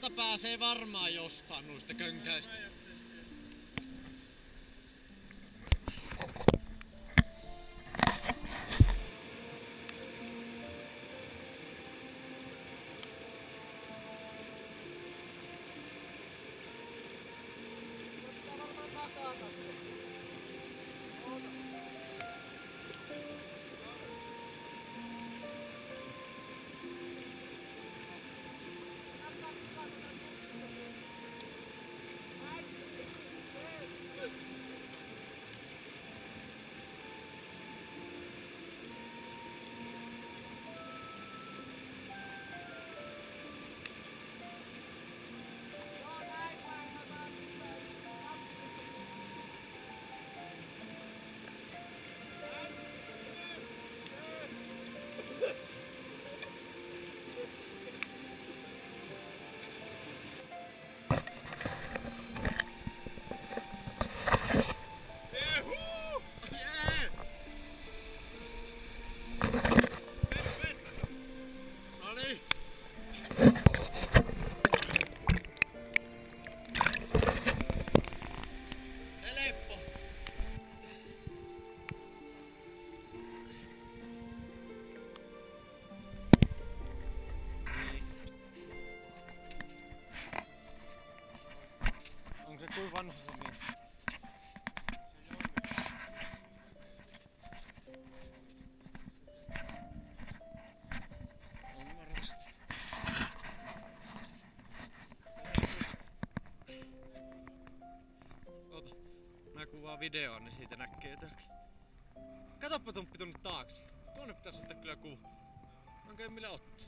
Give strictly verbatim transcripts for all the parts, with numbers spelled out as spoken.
Tuolta pääsee varmaan jostain noista könkäistä. Kuinka vanha se on mies? On varmasti. Ota, mä kuvaan videoon, niin siitä näkee jotakin. Katoppa tumppi tuonne taakse. Tuonne pitäis ottaa kyllä kuva. Onko ei millä ottaa?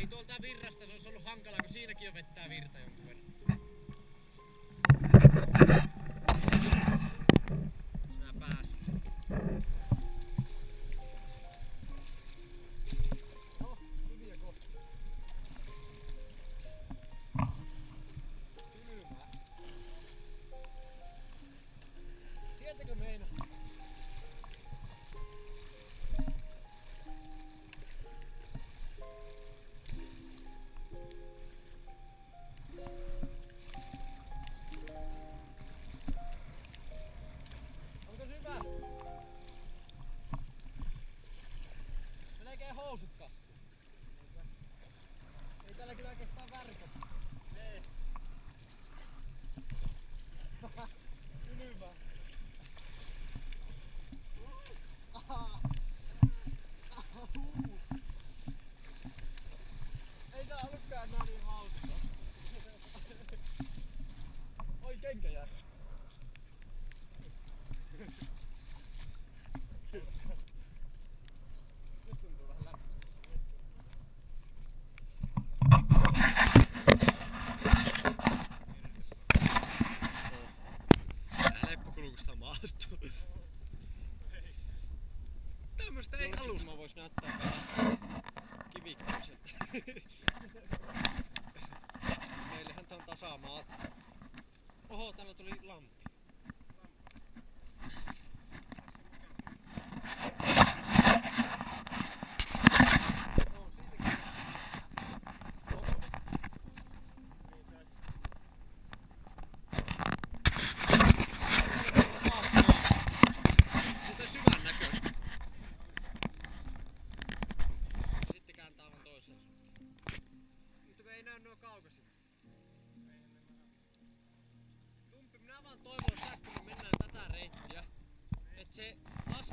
Ei tuolta virrasta, se olisi ollut hankalaa, kun siinäkin jo vettää virta jonkun verran. Sinä pääsit. No, hyviä kohtia. Kylmää. Sieltäkö meinaa? näyttää vähän kivikkäiseltä. Meillähän tää on tasamaat. Oho, täällä tuli lampi. Minä vaan toivon sitä, kun me mennään tätä reittiä, että se las...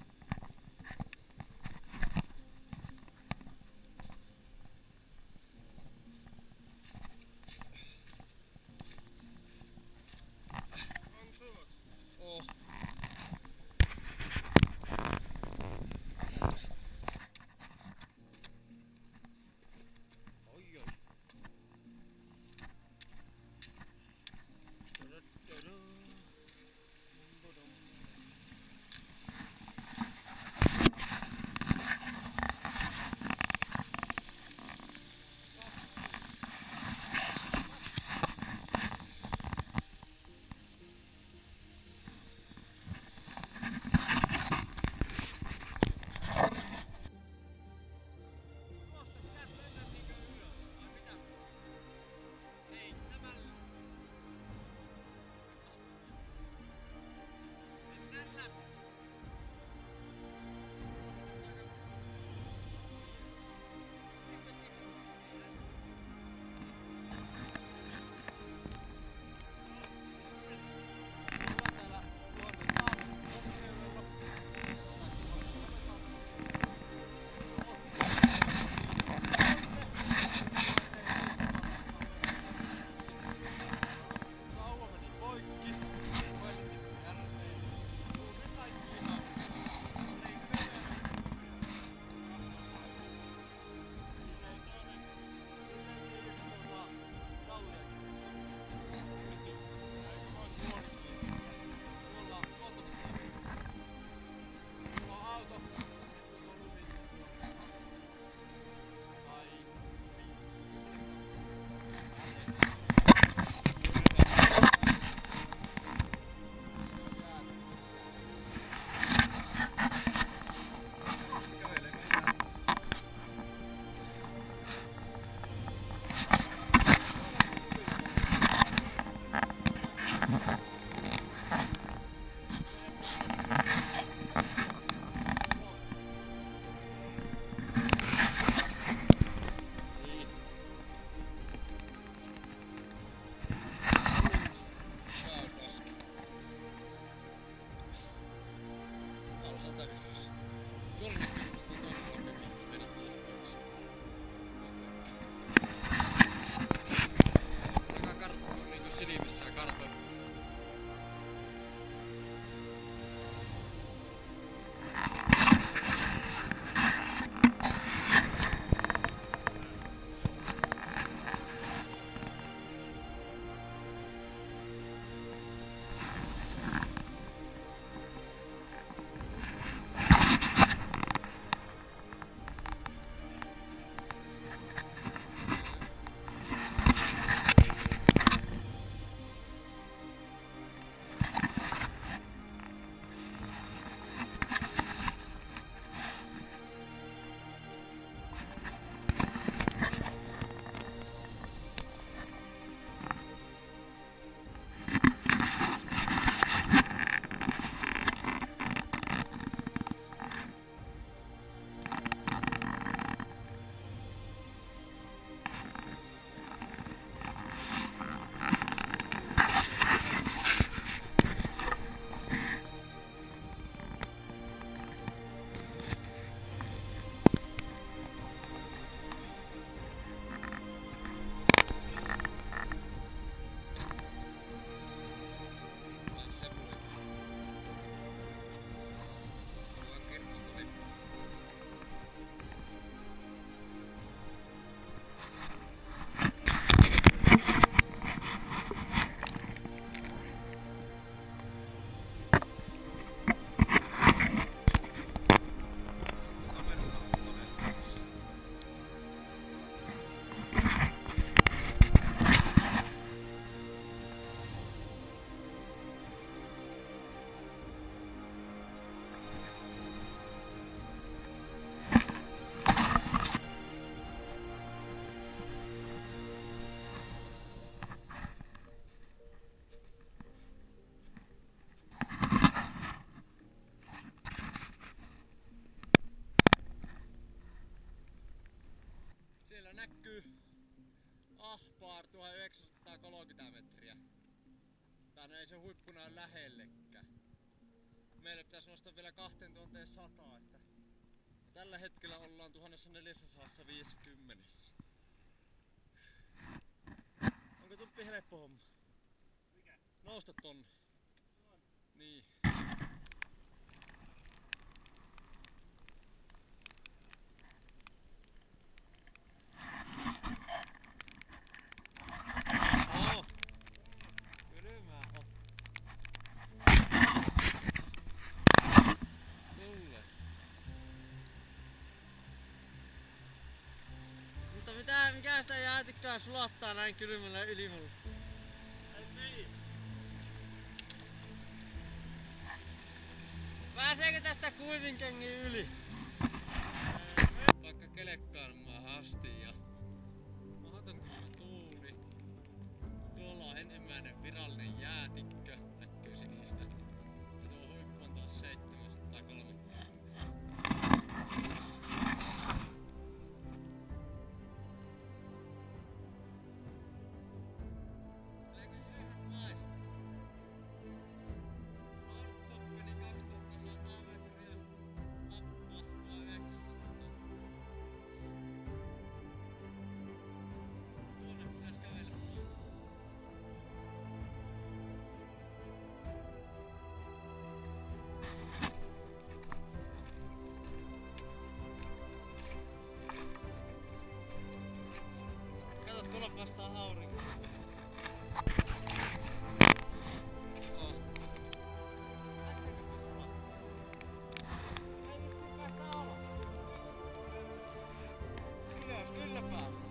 Joka kartta on niinku silmissä ja kartan. huippunaan, ei se huippunaan lähellekään. Meille pitäisi nostaa vielä kaksituhattasata, että tällä hetkellä ollaan tuhatneljäsataaviisikymmentä. Onko tuppi helppo homma? Mikä? Nousta tonne. On. Niin. Mikä sitä jäätikköä sulattaa näin kylmällä ilmalla? Pääseekö tästä kuivinkengin yli? Vaikka kelekkaan maahan asti ja mahdoton kylmä tuuli. Tuolla on ensimmäinen virallinen jäätikkö. Näkyy sinistä. Ja tuo huippu on taas seitsemänsataakolmekymmentä. Tulla vastaan aurinko. Oh. Ylös, kyllä pääsis.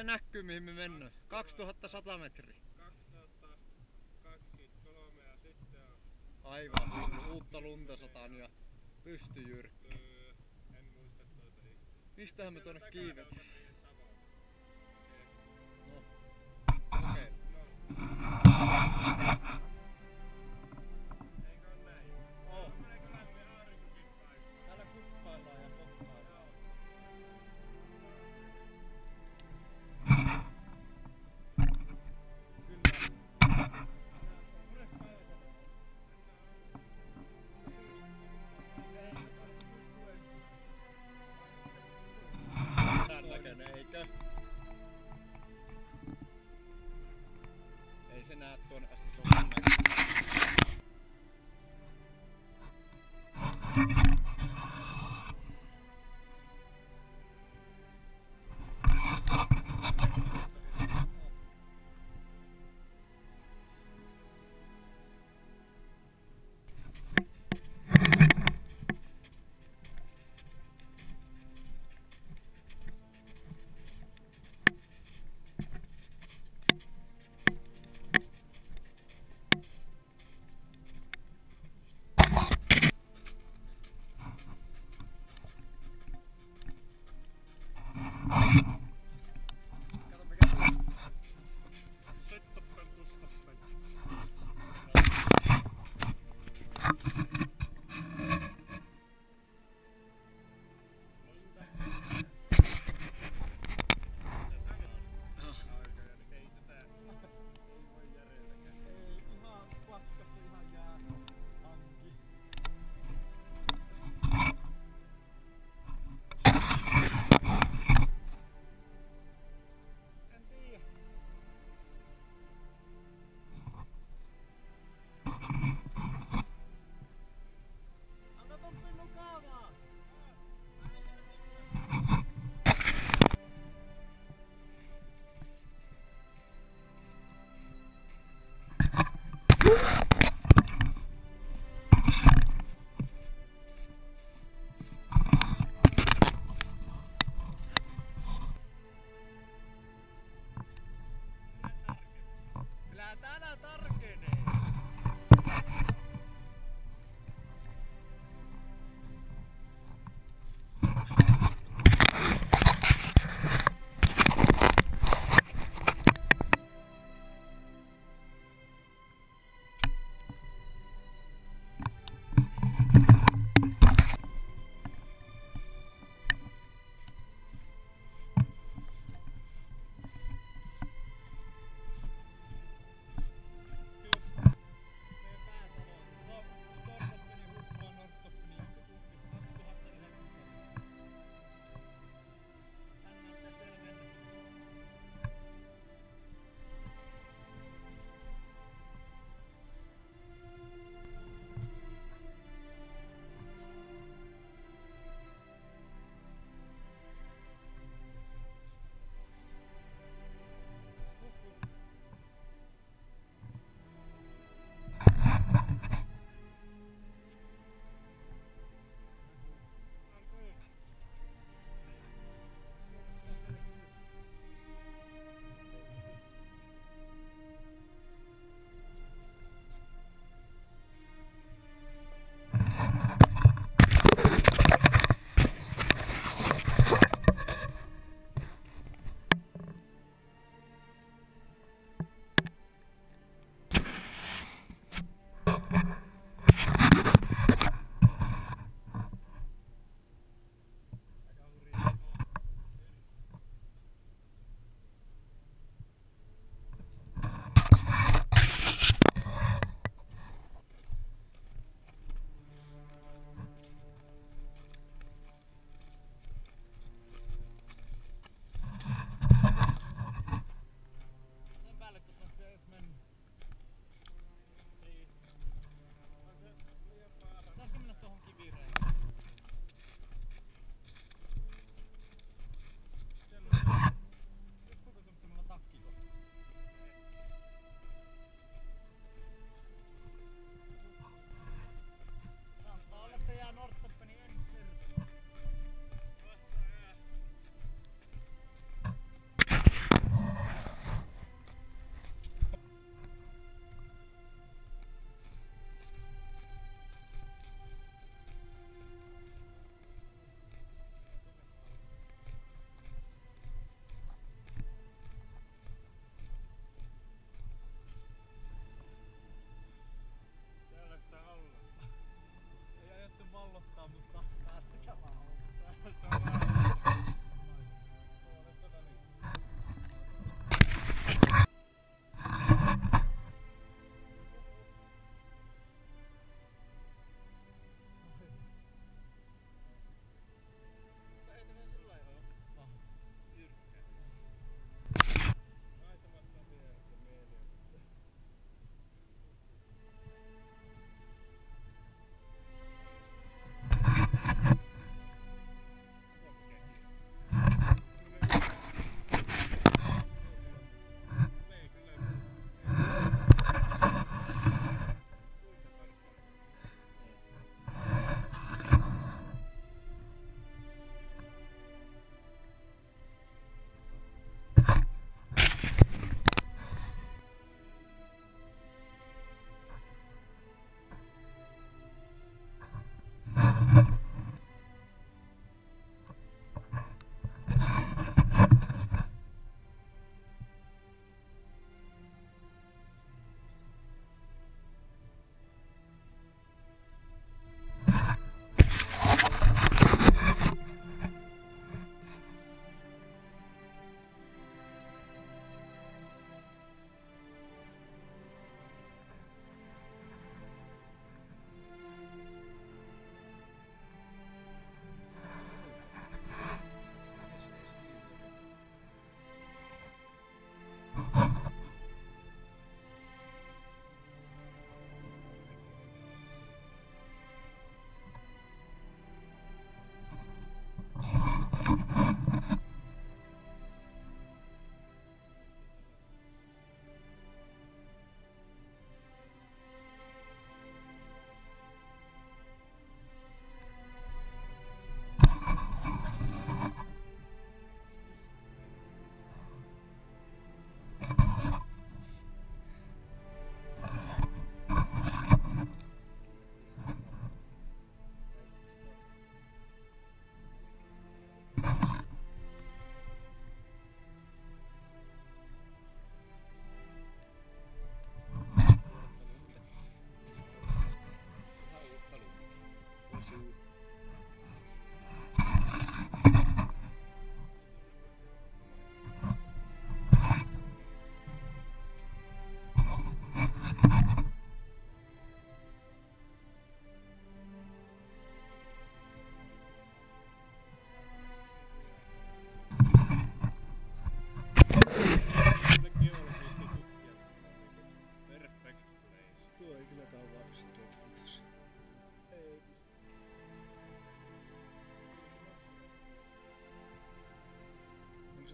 se näkyy mihin me mennään? kaksituhattasata metriä. kaksituhattakaksikymmentäkolme ja sitten on... Aivan, uutta lunta sataan ja pystyjyrkki. En muista tuota itse. Mistähän me tuonne kiivet? No. Okei. Okay. No. Eikö? Ei se näe tuonne asti.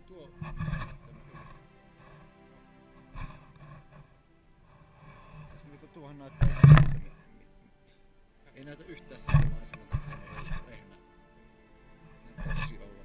tuo... Mitä tuohon näyttää? Ei näytä yhtään samanlaisena tässä rehnä. Näyttää tosi olla.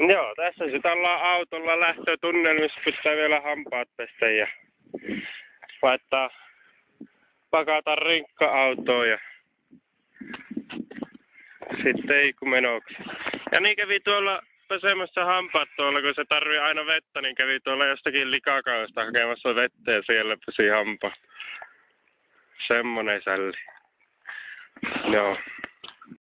Joo, tässä sitä ollaan autolla lähtötunnelmissa, pitää vielä hampaat pestä ja laittaa pakata rinkka-autoon ja sitten ei kun menoksi. Ja niin kävi tuolla pesemässä hampaat tuolla, kun se tarvii aina vettä, niin kävi tuolla jostakin likakaudesta hakemassa vettä ja siellä pesi hampaa. Semmonen sälli. Joo.